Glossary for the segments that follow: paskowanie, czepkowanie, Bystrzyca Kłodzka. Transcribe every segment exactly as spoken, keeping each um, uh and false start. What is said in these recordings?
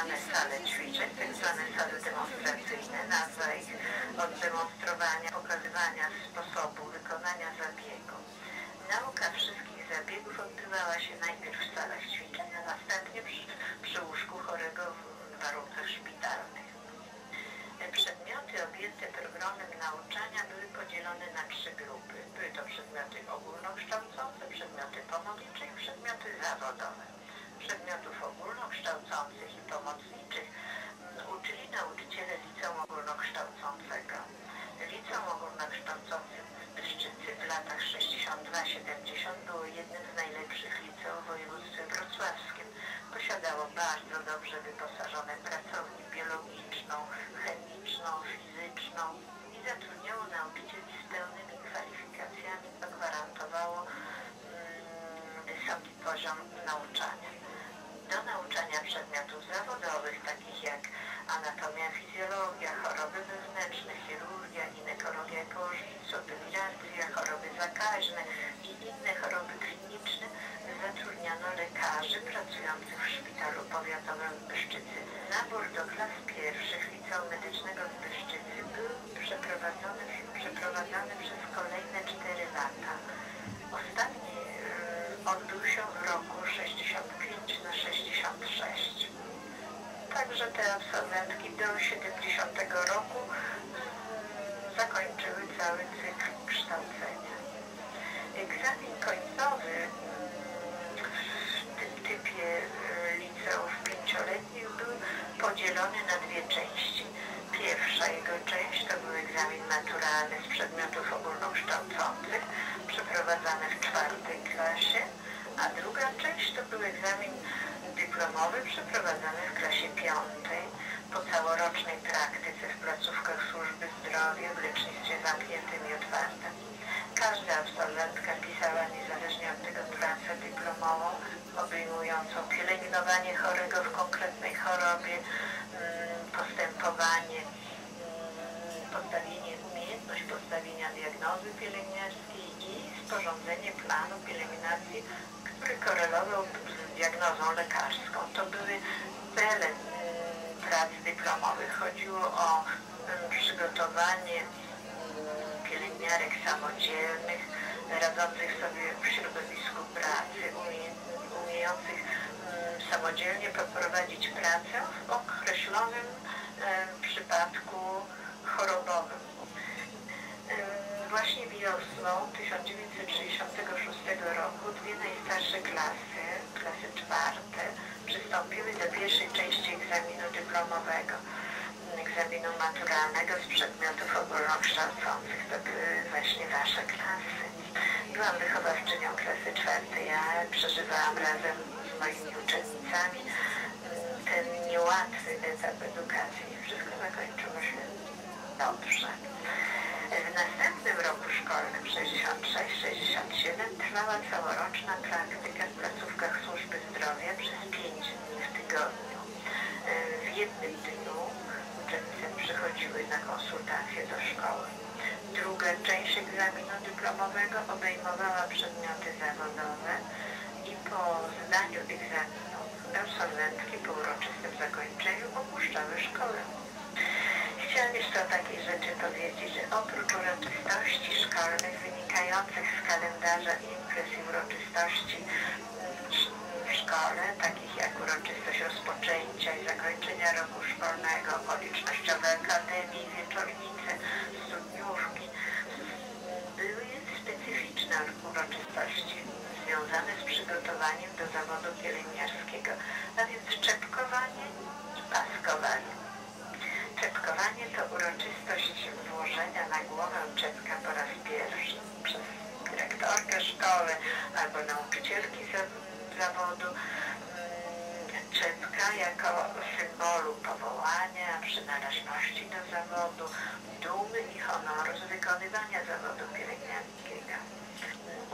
wybrane sale ćwiczeń, tak zwane sale demonstracyjne, nazwa ich od demonstrowania, pokazywania sposobu wykonania zabiegu. Nauka wszystkich zabiegów odbywała się najpierw w salach ćwiczeń, a następnie przy, przy łóżku chorego w warunkach szpitalnych. Przedmioty objęte programem nauczania były podzielone na trzy grupy. Były to przedmioty ogólnokształcące, przedmioty pomocnicze i przedmioty zawodowe. Przedmiotów ogólnokształcących i pomocniczych uczyli nauczyciele liceum ogólnokształcącego. Liceum ogólnokształcące w Bystrzycy w latach sześćdziesiąt dwa siedemdziesiąt było jednym z najlepszych liceum w województwie wrocławskim. Posiadało bardzo dobrze wyposażone pracownię biologiczną, chemiczną, fizyczną i zatrudniało nauczycieli z pełnymi kwalifikacjami, co gwarantowało mm, wysoki poziom nauczania. Do nauczania przedmiotów zawodowych, takich jak anatomia, fizjologia, choroby wewnętrzne, chirurgia, ginekologia i położnictwo, pediatria, choroby zakaźne i inne choroby kliniczne zatrudniano lekarzy pracujących w szpitalu powiatowym w Bystrzycy. Nabór do klas pierwszych liceum medycznego w Bystrzycy był przeprowadzony, przeprowadzany przez kolejne cztery lata. Ostatni odbył się w roku sześćdziesiąt pięć na sześćdziesiąt sześć. Także te absolwentki do siedemdziesiątego roku zakończyły cały cykl kształcenia. Egzamin końcowy w tym typie liceów pięcioletnich był podzielony na dwie części. Pierwsza jego część to był egzamin maturalny z przedmiotów ogólnokształcących, przeprowadzany w czwartej klasie, a druga część to był egzamin dyplomowy przeprowadzany w klasie piątej. Po całorocznej praktyce w placówkach służby zdrowia, w lecznictwie zamkniętym i otwartym. Każda absolwentka pisała niezależnie od tego pracę dyplomową obejmującą pielęgnowanie chorego w konkretnej chorobie, postępowanie, postawienie, umiejętność postawienia diagnozy pielęgniarskiej i sporządzenie planu pielęgnacji, który korelował z diagnozą lekarską. To były cele prac dyplomowych. Chodziło o przygotowanie pielęgniarek samodzielnych, radzących sobie w środowisku pracy, umiejących samodzielnie poprowadzić pracę w określonym przypadku chorobowym. Właśnie wiosną tysiąc dziewięćset sześćdziesiątego szóstego roku dwie najstarsze klasy, klasy czwarte, przystąpiły do pierwszej części egzaminu dyplomowego, egzaminu maturalnego z przedmiotów ogólnokształcących. To były właśnie wasze klasy. Byłam wychowawczynią klasy czwartej, ja przeżywałam razem z moimi uczennicami ten niełatwy etap edukacji i wszystko zakończyło się dobrze. W następnym roku szkolnym sześćdziesiąt sześć sześćdziesiąt siedem trwała całoroczna praktyka w placówkach służby zdrowia przez pięć dni w tygodniu. W jednym dniu uczennice przychodziły na konsultacje do szkoły. Druga część egzaminu dyplomowego obejmowała przedmioty zawodowe i po zdaniu egzaminu absolwentki po uroczystym zakończeniu opuszczały szkołę. Chciałam jeszcze o takiej rzeczy powiedzieć, że oprócz uroczystości szkolnych wynikających z kalendarza imprez i uroczystości w szkole, takich jak uroczystość rozpoczęcia i zakończenia roku szkolnego, okolicznościowe akademii, wieczornice, studniówki, były specyficzne uroczystości związane z przygotowaniem do zawodu pielęgniarskiego, a więc czepkowanie i paskowanie. Czepkowanie to uroczystość włożenia na głowę czepka po raz pierwszy przez dyrektorkę szkoły albo nauczycielki zawodu. Czepka jako symbolu powołania, przynależności do zawodu, dumy i honoru z wykonywania zawodu pielęgniarskiego.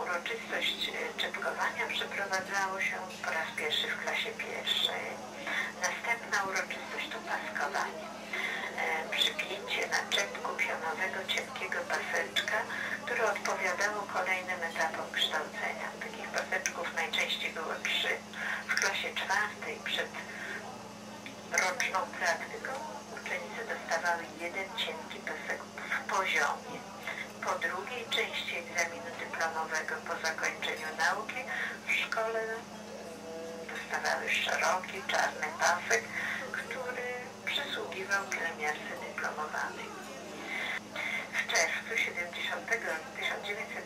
Uroczystość czepkowania przeprowadzało się po raz pierwszy w klasie pierwszej. Następna uroczystość to paskowanie. Przypięcie na czepku pionowego cienkiego paseczka, które odpowiadało kolejnym etapom kształcenia. Takich paseczków najczęściej było trzy. W klasie czwartej przed roczną praktyką uczennice dostawały jeden cienki pesek w poziomie. Po drugiej części egzaminu dyplomowego po zakończeniu nauki w szkole dostawały szeroki, czarny pasek, który przysługiwał pielęgniarce dyplomowanej. W czerwcu tysiąc dziewięćset siedemdziesiątego